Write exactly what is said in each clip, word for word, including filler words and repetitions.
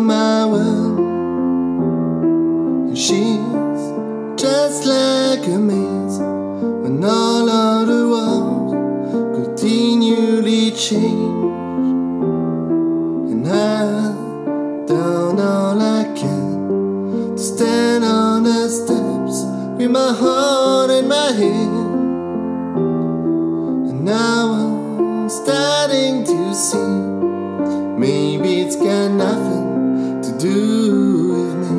my world, and she's just like a maze, when all of the world continually change, and I've done all I can to stand on the steps with my heart in my hand, and now I'm starting to see. Maybe it's got nothing to do with me.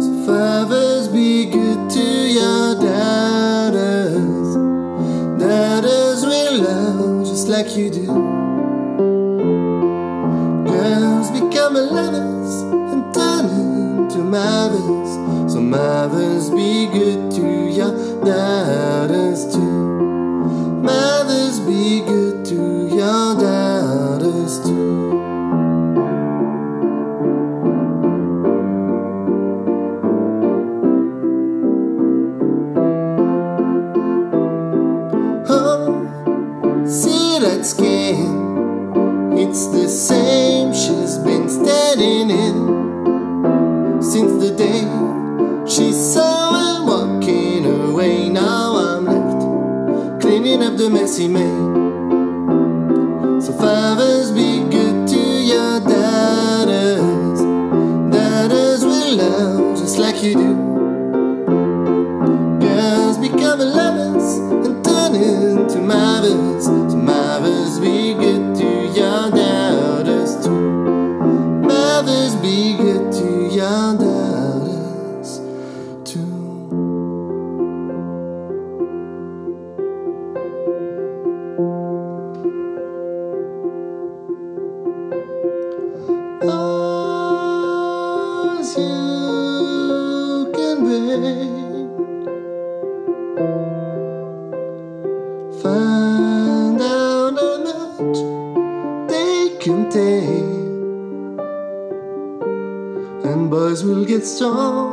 So fathers, be good to your daughters. Daughters will love just like you do. Girls become lovers and turn into mothers. So mothers, be good to your daughters too. Mothers, be good to your daughters too. Oh, see that skin? It's the same she's been standing in since the day she saw her walking away. Now I'm left cleaning up the mess he made. So fathers, be good to your daughters. Daughters will love just like you do. Girls become lovers and turn into mothers. So mothers, be good to your daughters too. Mothers, be good to your daughters too. As you can be, find out how much they can take, and boys will get strong,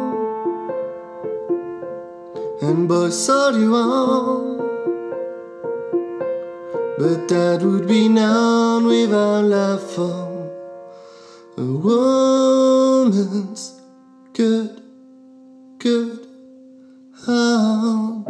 and boys saw you on. But that would be known without love for a woman's good, good heart.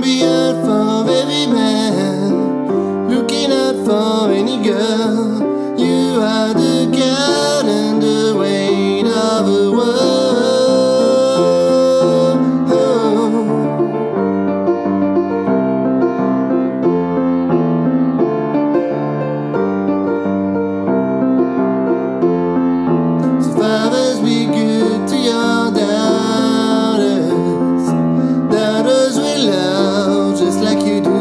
Be out for every man, looking out for any girl. You are the God and the weight of the world. Oh. So fathers, be good to your daughters. Daughters will love just like you do.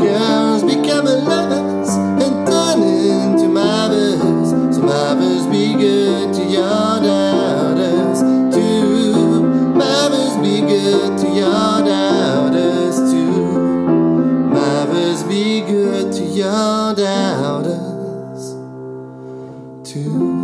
Girls become lovers and turn into mothers. So mothers, be good to your daughters too. Mothers, be good to your daughters too. Mothers, be good to your daughters too.